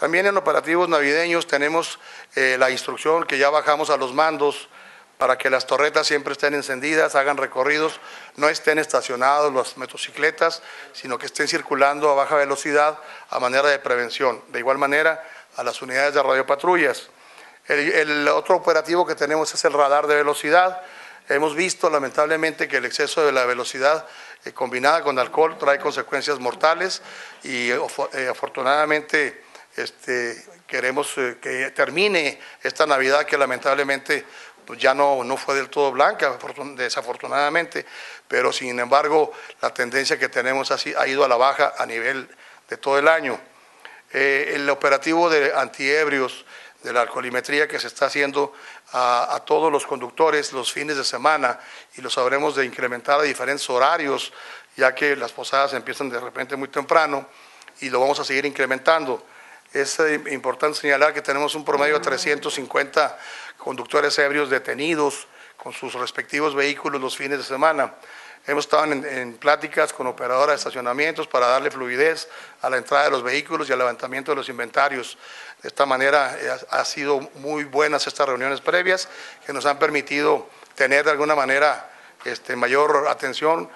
También en operativos navideños tenemos la instrucción que ya bajamos a los mandos para que las torretas siempre estén encendidas, hagan recorridos, no estén estacionados las motocicletas, sino que estén circulando a baja velocidad a manera de prevención. De igual manera a las unidades de radiopatrullas. El otro operativo que tenemos es el radar de velocidad. Hemos visto lamentablemente que el exceso de la velocidad combinada con alcohol trae consecuencias mortales y afortunadamente queremos que termine esta Navidad que lamentablemente ya no fue del todo blanca, desafortunadamente, pero sin embargo la tendencia que tenemos ha ido a la baja a nivel de todo el año. El operativo de antiebrios, de la alcoholimetría que se está haciendo a todos los conductores los fines de semana, y los habremos de incrementar a diferentes horarios, ya que las posadas empiezan de repente muy temprano y lo vamos a seguir incrementando. Es importante señalar que tenemos un promedio de 350 conductores ebrios detenidos con sus respectivos vehículos los fines de semana. Hemos estado en pláticas con operadoras de estacionamientos para darle fluidez a la entrada de los vehículos y al levantamiento de los inventarios. De esta manera han sido muy buenas estas reuniones previas que nos han permitido tener de alguna manera mayor atención.